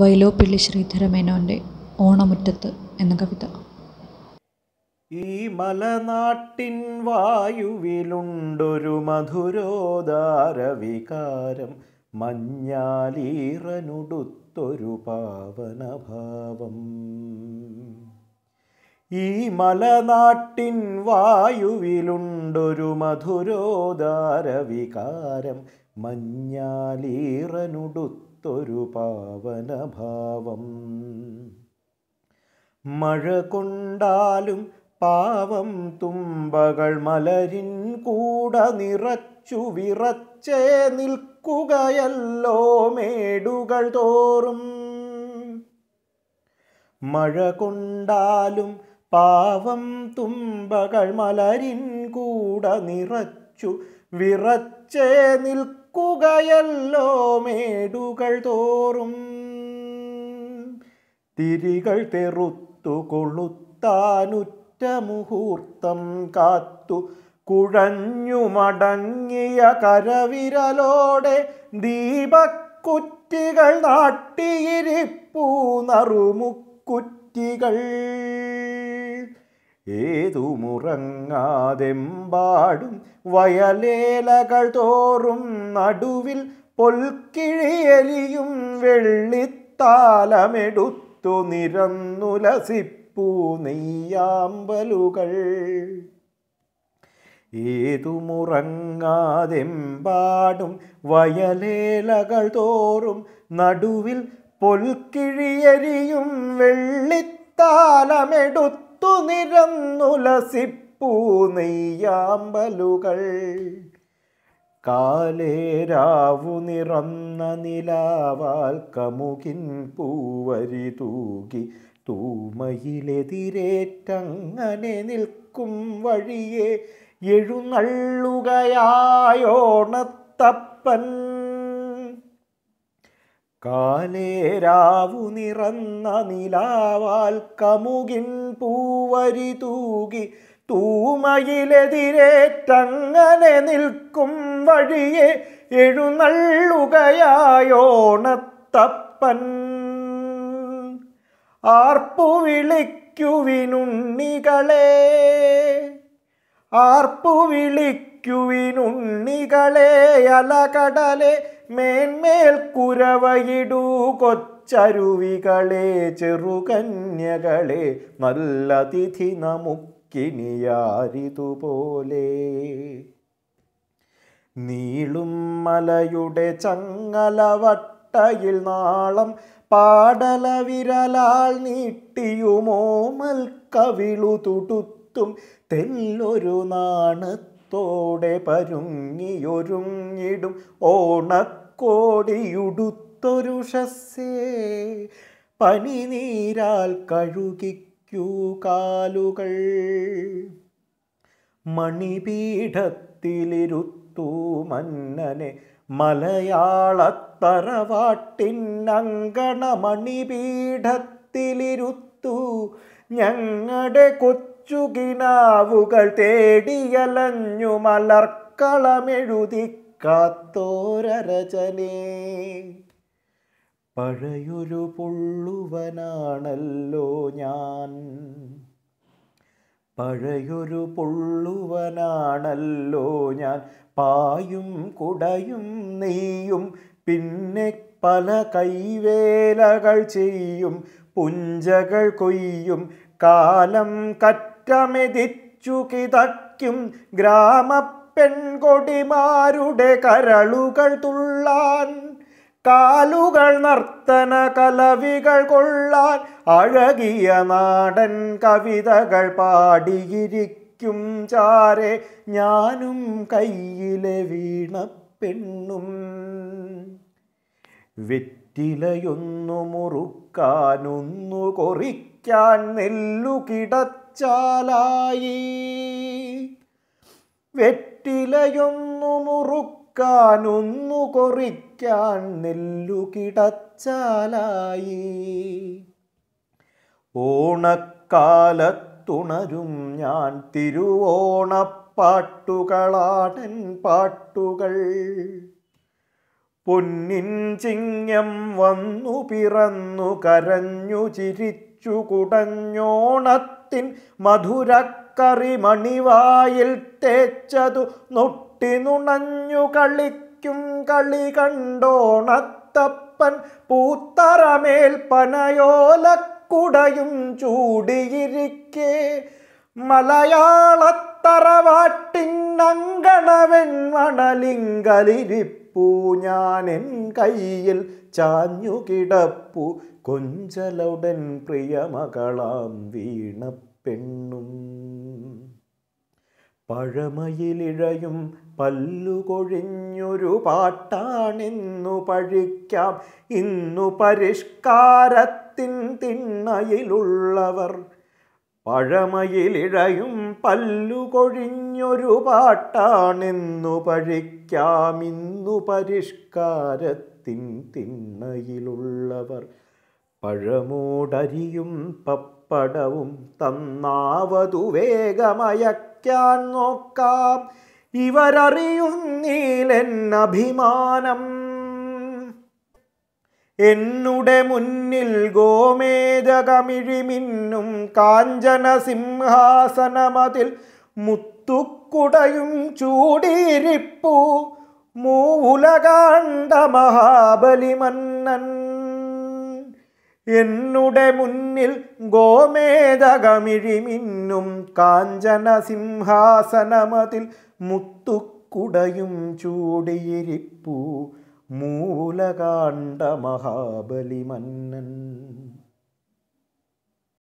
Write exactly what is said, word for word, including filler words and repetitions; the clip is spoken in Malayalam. വൈലോപ്പിള്ളി ശ്രീധരമേനോന്റെ ഓണമുറ്റത്ത് എന്ന കവിത. ഈ മലനാട്ടിൻ വായുവിലുണ്ടൊരു മധുരോദാരവികാരം, മഞ്ഞാലീറനുടുത്തൊരു പാവനഭാവം. ഈ മലനാട്ടിൻ വായുവിലുണ്ടൊരു മധുരോദാരവികാരം, മഞ്ഞാലീറനുടുത്തൊരു പാവനഭാവം. മഴ കൊണ്ടാലും പാവം തുമ്പകൾ മലരിൻ കൂട നിറച്ചു വിറച്ചേ നിൽക്കുകയല്ലോ മേടുകൾ തോറും. മഴ കൊണ്ടാലും പാവം തുമ്പകൾ മലരിൻ കൂട നിറച്ചു വിറച്ചേ നിൽക്കുകയല്ലോ മേടുകൾ തോറും. തിരികൾ തെറുത്തു കൊളുത്താനുറ്റ മുഹൂർത്തം കാത്തു കുഴഞ്ഞുമടങ്ങിയ കരവിരലോടെ ദീപക്കുറ്റികൾ നാട്ടിയിരിപ്പൂ നറുമുക്കുറ്റികൾ. ഏതുമുറങ്ങാതെമ്പാടും വയലേലകൾ തോറും നടുവിൽ പൊൽക്കിഴിയലിയും വെള്ളിത്താലമെടുത്തു നിരന്നുലസിപ്പൂ നെയ്യാമ്പലുകൾ. ഏതുമുറങ്ങാതെമ്പാടും വയലേലകൾ തോറും നടുവിൽ പൊൽക്കിഴിയരിയും വെള്ളിത്താലമെടുത്തു നിരന്നുലസിപ്പൂ നെയ്യാമ്പലുകൾ. കാലേരാവു നിറന്ന നിലാവാൽ കമുകിൻ പൂവരി തൂകി തൂമയിലെതിരേറ്റങ്ങനെ നിൽക്കും വഴിയെ എഴുന്നള്ളുകയായോണത്തപ്പൻ. കാലേരാവു നിറന്ന നിലാവാൽ കമുകിൻ പൂവരി തൂകി തൂമയിലെതിരേറ്റങ്ങനെ നിൽക്കും വഴിയെ എഴുന്നള്ളുകയായോണത്തപ്പൻ. ആർപ്പുവിളിക്കുവിനുണ്ണികളെ ആർപ്പുവിളിക്കുവിനുണ്ണികളെ അലകടലെ മേന്മേൽ കുരവയിടൂ കൊച്ചരുവികളെ ചെറുകന്യകളെ, നല്ല തിഥി നമുക്ക് ിയാരിതുപോലെ. നീളും മലയുടെ ചങ്ങലവട്ടയിൽ നാളം പാടലവിരലാൽ നീട്ടിയുമോമൽ കവിളു തുടുത്തും തെല്ലൊരു നാണത്തോടെ പരുങ്ങിയൊരുങ്ങിടും ഓണക്കോടിയുടുത്തൊരു ഷസ്സേ, പനിനീരാൽ കഴുകി ുകാലുകൾ. മണിപീഠത്തിലിരുത്തു മന്നനെ മലയാളത്തറവാട്ടിനങ്കണ, മണിപീഠത്തിലിരുത്തു ഞങ്ങളുടെ കൊച്ചുകിനാവുകൾ തേടിയലഞ്ഞു മലർക്കളമെഴുതിക്കാത്തോരചനേ. പഴയൊരു പൊള്ളുവനാണല്ലോ ഞാൻ, പഴയൊരു പൊള്ളുവനാണല്ലോ ഞാൻ, പായും കുടയും നെയ്യും പിന്നെ പല കൈവേലകൾ ചെയ്യും പുഞ്ചകൾ കൊയ്യും കാലം കറ്റമെതിച്ചു കിതയ്ക്കും ഗ്രാമപ്പെൺകൊടിമാരുടെ കരളുകൾ തുള്ളാൻ കാലുകൾ നർത്തന കലവികൾ കൊള്ളാൻ അഴകിയ നാടൻ കവിതകൾ പാടിയിരിക്കും ചാരെ ഞാനും കയ്യിലെ വീണപ്പെണ്ണും. വെറ്റിലയൊന്നു മുറുക്കാനൊന്നു കൊറിക്കാൻ നെല്ലു കിടച്ചാലായി, വെറ്റിലയൊന്നു മുറുക്കാനൊന്നു കൊറി ൻ നെല്ലു കിടച്ചാലായി. ഓണക്കാലത്തുണരും ഞാൻ തിരുവോണപ്പാട്ടുകളാടൻ പാട്ടുകൾ, പൊന്നിൻ ചിങ്ങം വന്നു പിറന്നു കരഞ്ഞു ചിരിച്ചു കുടഞ്ഞോണത്തിൻ മധുരക്കറി മണിവായിൽ തേച്ചതു നൊട്ടി നുണഞ്ഞു കളിക്കും കളി കണ്ടോണത്തപ്പൻ പൂത്തറമേൽ പനയോലക്കുടയും ചൂടിയിരിക്കേ മലയാളത്തറവാട്ടിനങ്കണവെൺമണലിങ്കലിരിപ്പൂ ഞാനെൻ കയ്യിൽ ചാഞ്ഞുകിടപ്പു കൊഞ്ചലുടൻ പ്രിയമകളാം വീണപ്പെണ്ണും പഴമയിലിഴയും പല്ലുകൊഴിഞ്ഞൊരു പാട്ടാണിന്നു പഴിക്കാം ഇന്നു പരിഷ്കാരത്തിൻ തിണ്ണയിലുള്ളവർ പഴമയിലിഴയും പല്ലുകൊഴിഞ്ഞൊരു പാട്ടാണെന്നു പഴിക്കാമിന്നു പരിഷ്കാരത്തിൻ തിണ്ണയിലുള്ളവർ പഴമോടരിയും പപ്പടവും തന്നാവതു വേഗമയക്കാൻ നോക്കാം ഇവരറിയും നീലൻ അഭിമാനം എന്നുടെ മുന്നിൽ ഗോമേദകമിഴിമിന്നും കാഞ്ചന സിംഹാസനമതിൽ മുത്തുക്കുടയും ചൂടിയിരിപ്പൂ മൂവുലകാണ്ട മഹാബലിമന്നൻ എന്നുടെ മുന്നിൽ ഗോമേദകമിഴിമിന്നും കാഞ്ചന സിംഹാസനമതിൽ മുത്തുക്കുടയും ചൂടിയിരിപ്പൂ മൂലകാണ്ട മഹാബലിമന്നൻ.